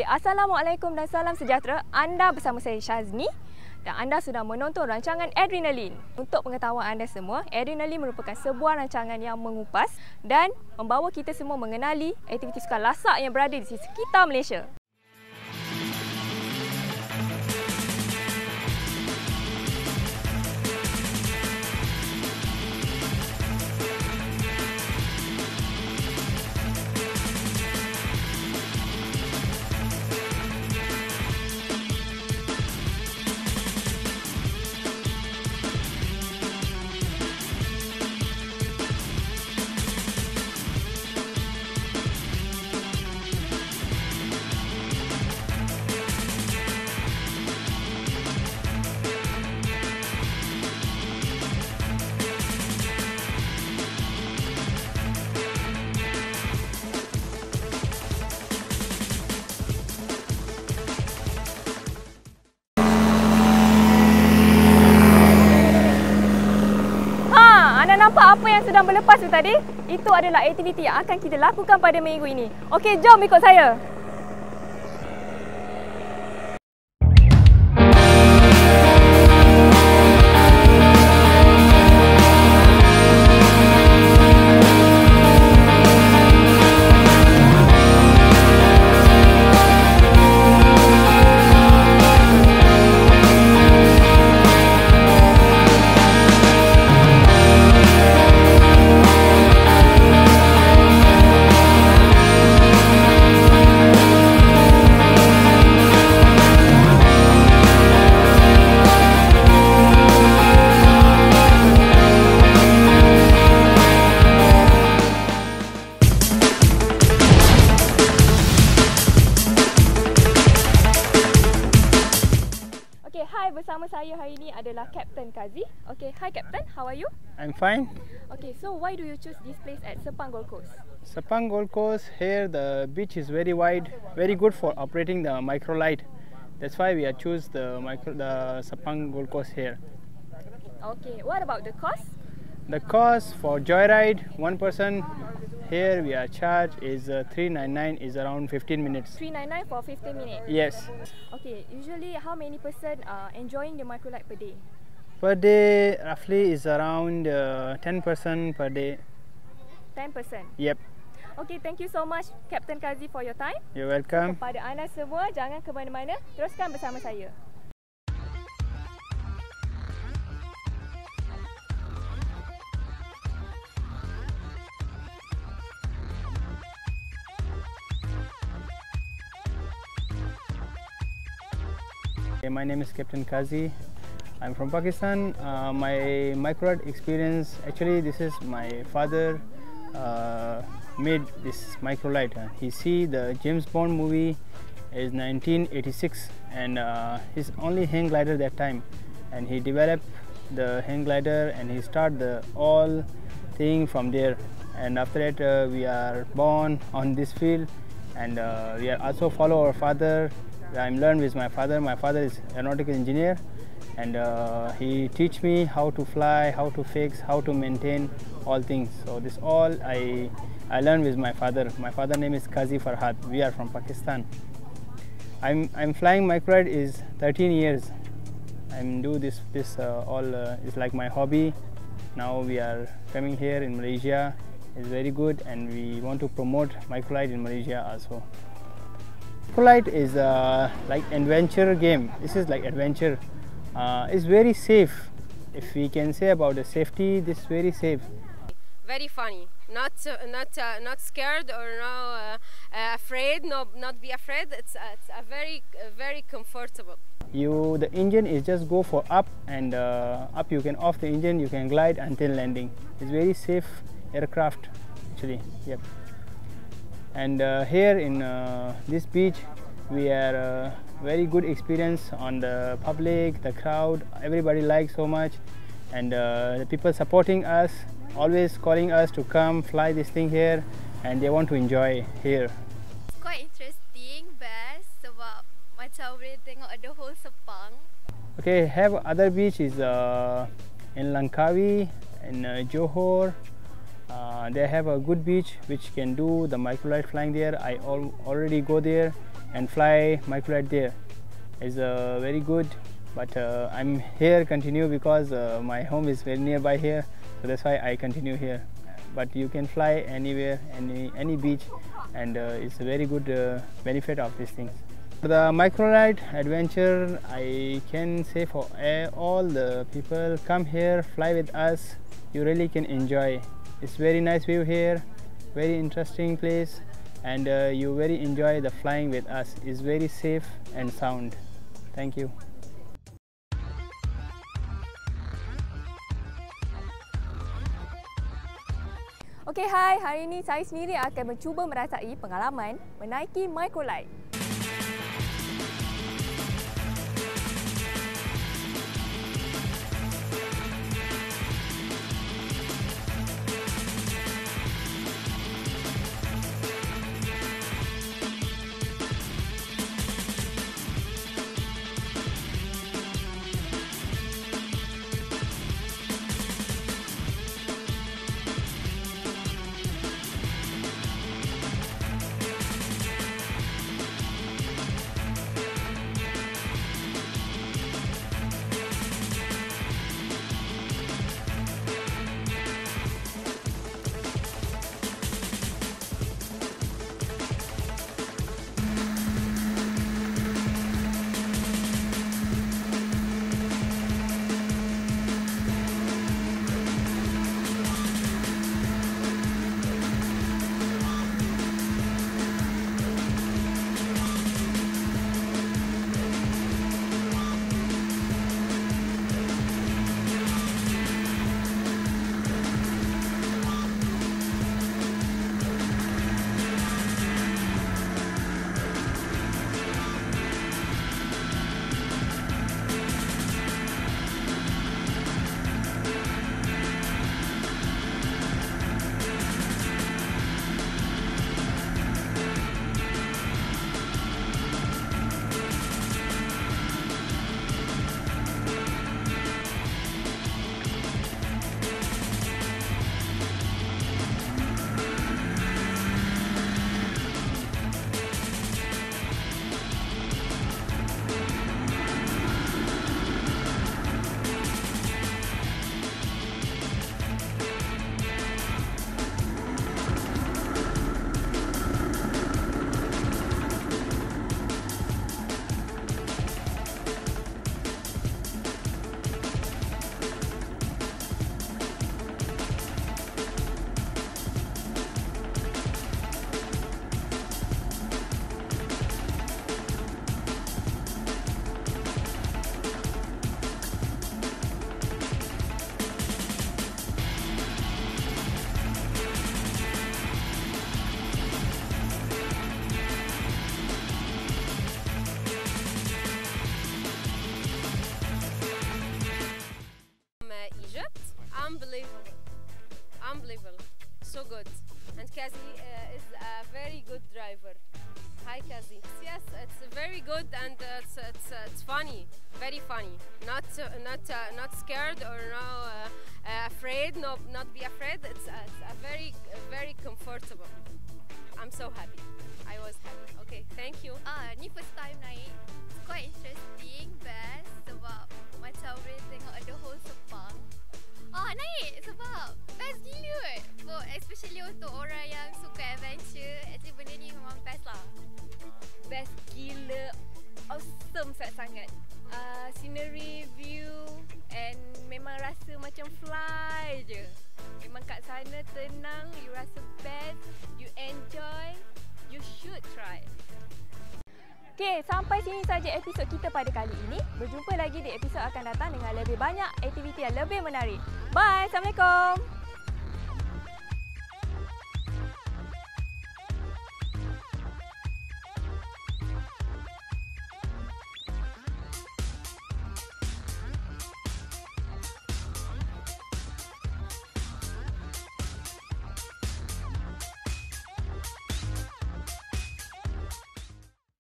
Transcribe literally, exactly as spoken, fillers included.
Okay, Assalamualaikum dan salam sejahtera. Anda bersama saya Shazni dan anda sudah menonton rancangan Adrenaline. Untuk pengetahuan anda semua, Adrenaline merupakan sebuah rancangan yang mengupas dan membawa kita semua mengenali aktiviti sukan lasak yang berada di sekitar Malaysia. Apa yang sedang berlepas tu tadi, itu adalah aktiviti yang akan kita lakukan pada minggu ini. Okey, jom ikut saya. Bersama saya hari ini adalah Captain Kazi. Okay, hi Captain, how are you? I'm fine. Okay, so why do you choose this place at Sepang Gold Coast? Sepang Gold Coast, here the beach is very wide, very good for operating the MicroLight. That's why we have choose the micro, the Sepang Gold Coast here. Okay, what about the cost? The cost for joyride, one person here we are charged is uh, three ninety-nine, is around fifteen minutes. three ninety-nine for fifteen minutes? Yes. Okay, usually how many person are enjoying the MicroLight per day? Per day roughly is around uh, ten person per day. ten person? Yep. Okay, thank you so much Captain Kazi for your time. You're welcome. Kepada anda semua, jangan ke mana-mana, teruskan bersama saya. My name is Captain Kazi. I'm from Pakistan. Uh, my MicroLight experience, actually this is my father uh, made this MicroLight. Uh, he see the James Bond movie is nineteen eighty-six and uh, his only hang glider that time, and he developed the hang glider and he start the all thing from there, and after that uh, we are born on this field, and uh, we are also follow our father. I'm learned with my father. My father is aeronautical engineer, and uh, he teach me how to fly, how to fix, how to maintain all things. So this all I I learned with my father. My father name is Kazi Farhad. We are from Pakistan. I'm I'm flying MicroLight is thirteen years. I'm do this this uh, all uh, is like my hobby. Now we are coming here in Malaysia. It's very good, and we want to promote MicroLight in Malaysia also. MicroLight is uh, like adventure game. This is like adventure. Uh, it's very safe. If we can say about the safety, this is very safe. Very funny. Not uh, not uh, not scared or no uh, uh, afraid. No, not be afraid. It's uh, it's a very uh, very comfortable. You the engine is just go for up and uh, up. You can off the engine. You can glide until landing. It's very safe aircraft actually. Yep. And uh, here in uh, this beach we are uh, very good experience on the public, the crowd, everybody likes so much, and uh, the people supporting us, always calling us to come fly this thing here, and they want to enjoy here. It's quite interesting, best sebab macam boleh tengok the whole Sepang. Okay, have other beach is uh, in Langkawi, in uh, Johor. Uh, they have a good beach which can do the MicroLight flying there. I al already go there, and fly MicroLight there. It's uh, very good, but uh, I'm here continue because uh, my home is very nearby here, so that's why I continue here. But you can fly anywhere, any any beach, and uh, it's a very good uh, benefit of these things. For the MicroLight adventure, I can say for all the people, come here, fly with us. You really can enjoy. It's very nice view here, very interesting place, and uh, you very enjoy the flying with us. It's very safe and sound. Thank you. Okey, hai. Hari ini saya sendiri akan mencuba merasai pengalaman menaiki MicroLight. Unbelievable, unbelievable, so good. And Kazi uh, is a very good driver. Hi Kazi. Yes, it's very good, and uh, it's, it's, uh, it's funny, very funny. Not uh, not uh, not scared or no uh, uh, afraid. No, not be afraid. It's, uh, it's a very uh, very comfortable. I'm so happy. I was happy. Okay, thank you. Ah, ni first time naik. It's quite interesting, but sebab macam boleh tengok the whole Sepang. Oh, naik sebab best gila kot, especially untuk orang yang suka adventure. Actually benda ni memang best lah. Best gila, awesome sangat-sangat. uh, Scenery, view, and memang rasa macam fly je. Memang kat sana tenang, you rasa best, you enjoy, you should try. Okay, sampai sini saja episod kita pada kali ini. Berjumpa lagi di episod akan datang dengan lebih banyak aktiviti yang lebih menarik. Bye! Assalamualaikum!